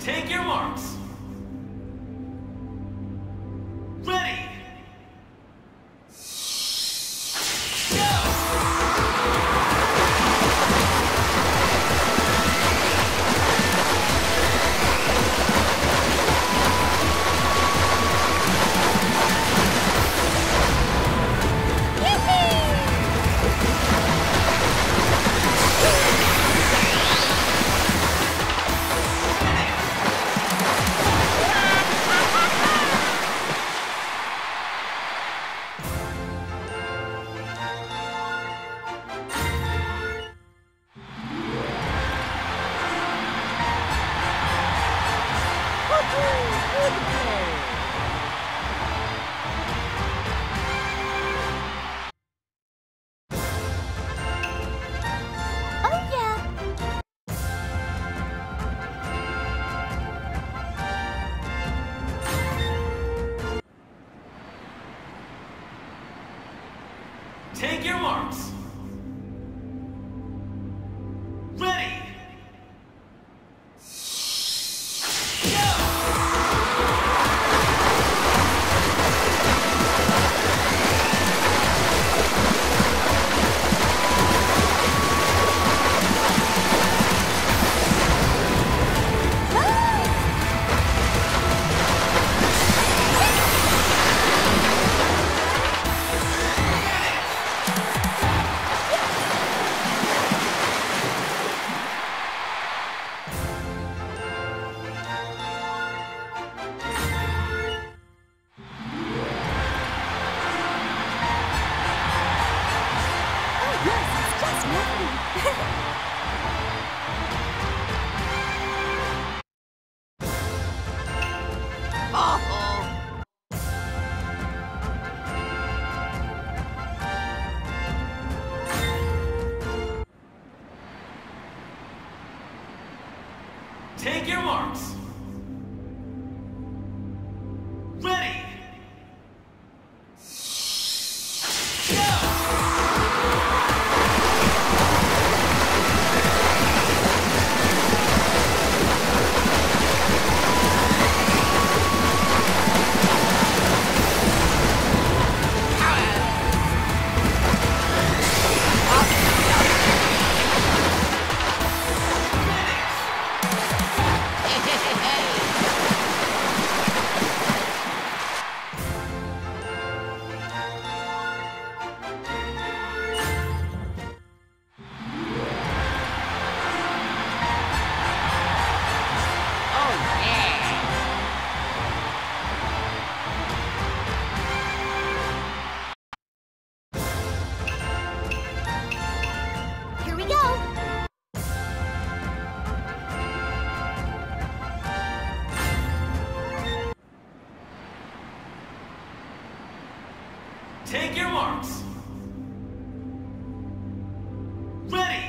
Take your marks. Ready. Take your marks. Ready. Take your marks. Ready. Take your marks. Ready.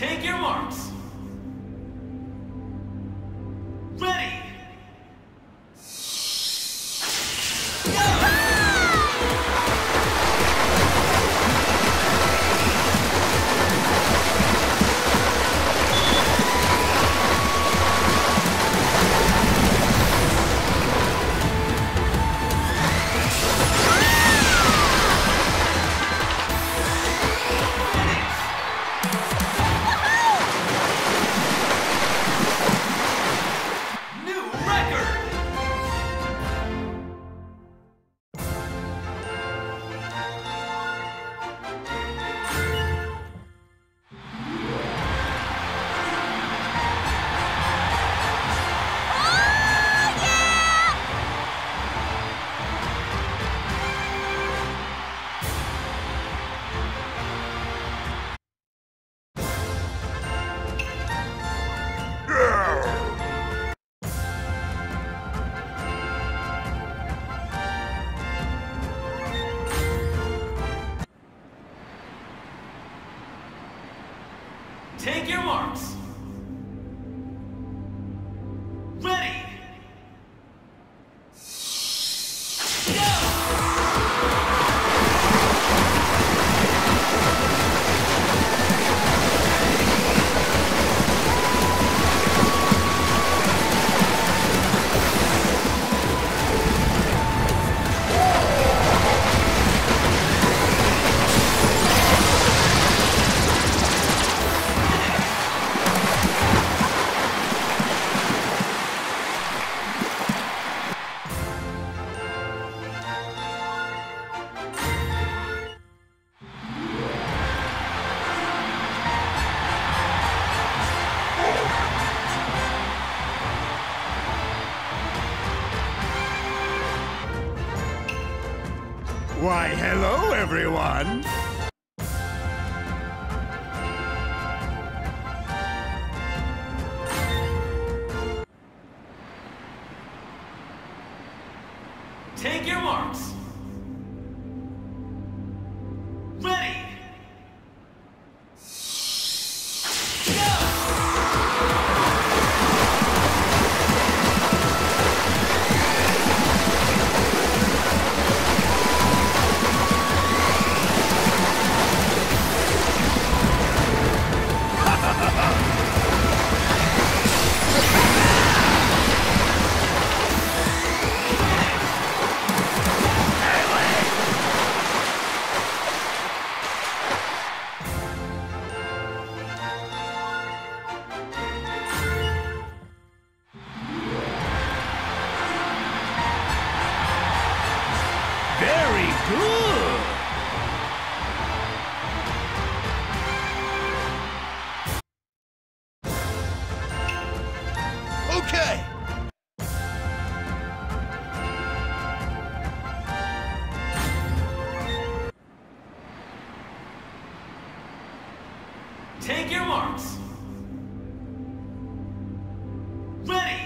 Take your marks. Ready. Take your marks. Ready. Why, hello, everyone! Take your marks! Ready! Okay. Take your marks. Ready.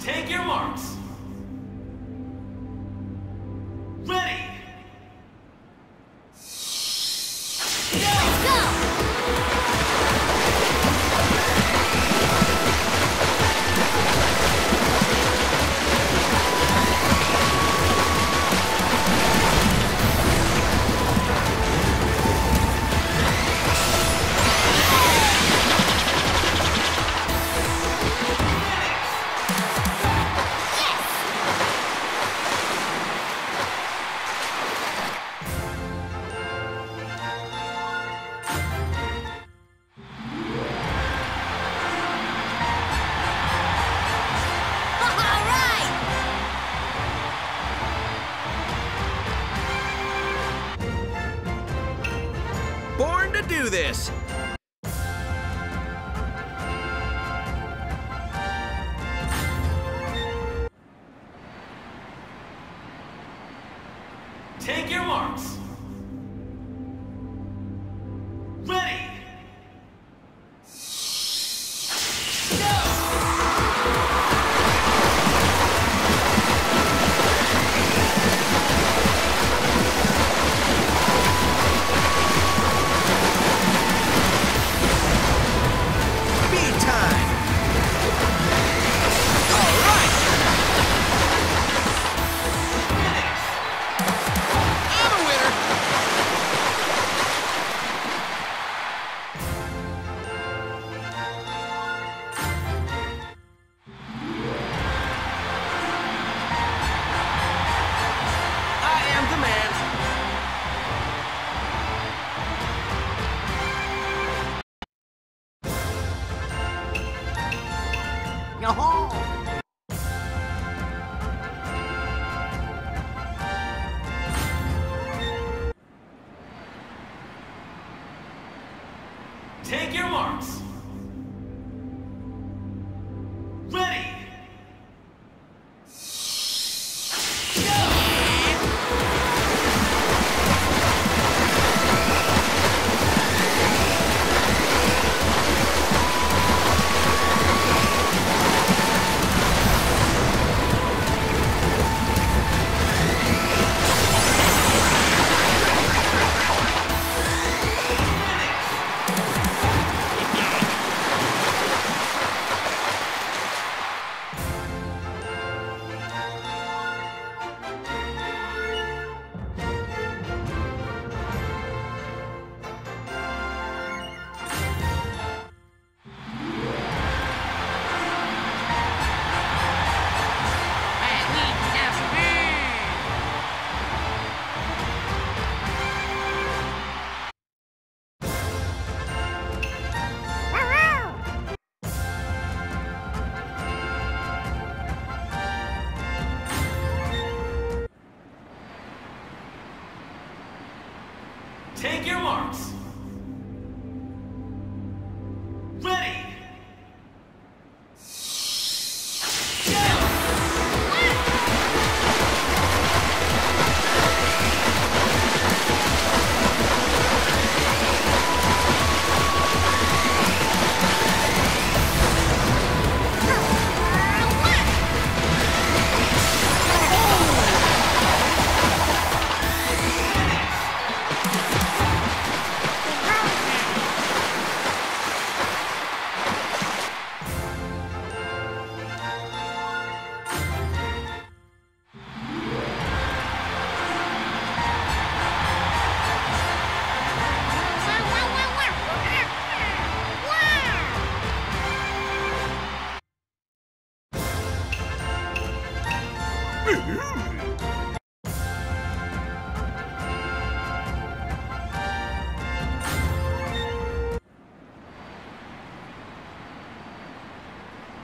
Take your marks. Ready. Let's go. do this! Take your marks! Ready! Take your marks. Ready.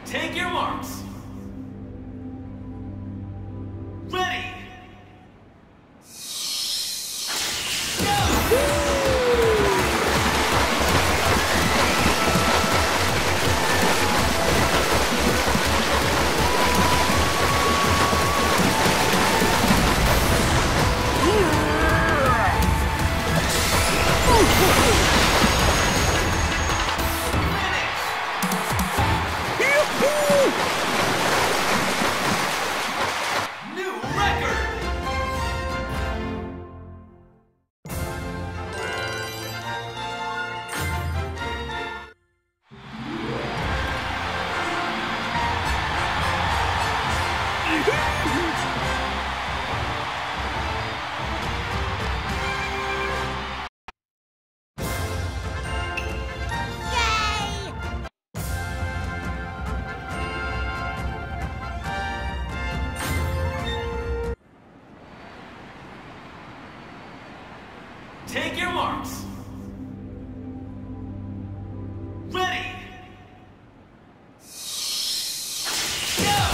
Take your marks. Ready. Take your marks. Ready. Go! Take your marks. Ready. Go!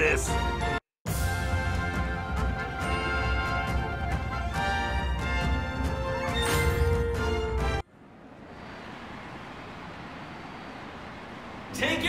this! Take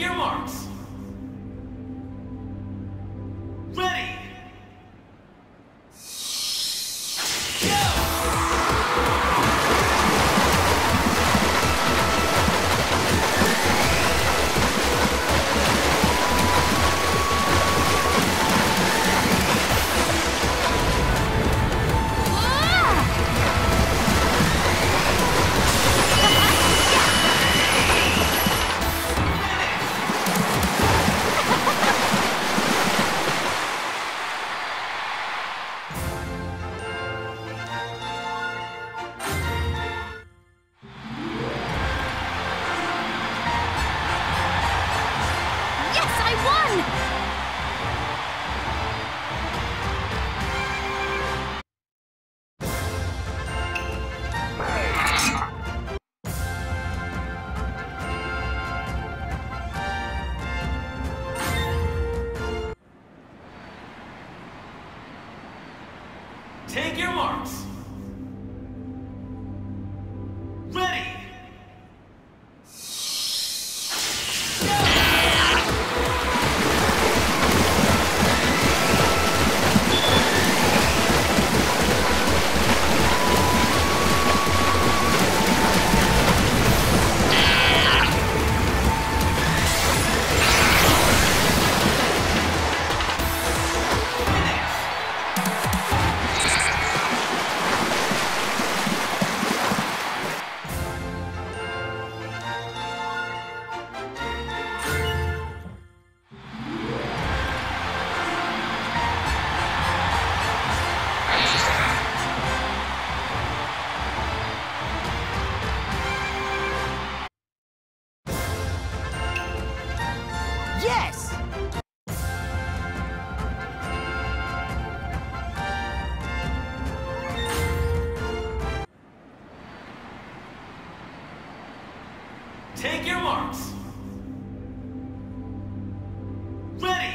your marks! Ready! Take your marks. Ready. Take your marks. Ready. Take your marks. Ready.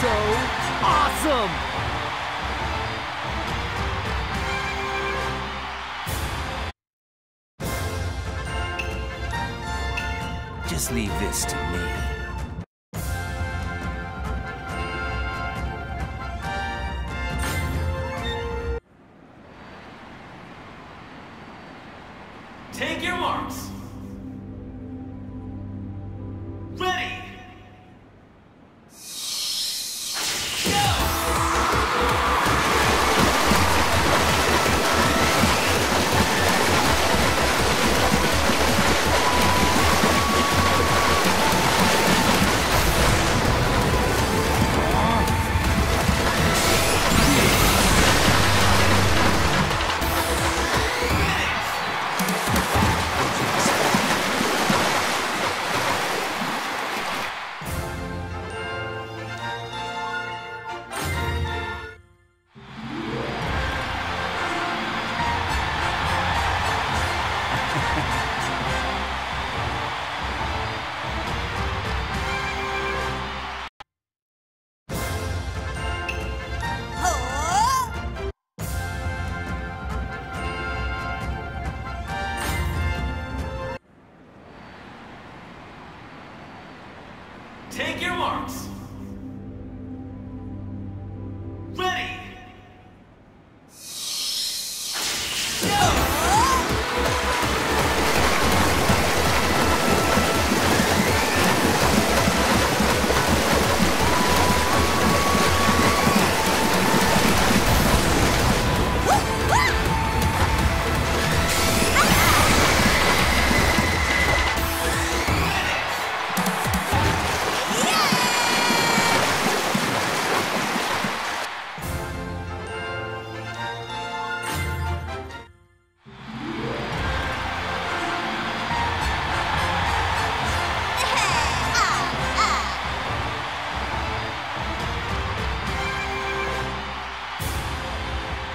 So awesome! Just leave this to me. Take your marks.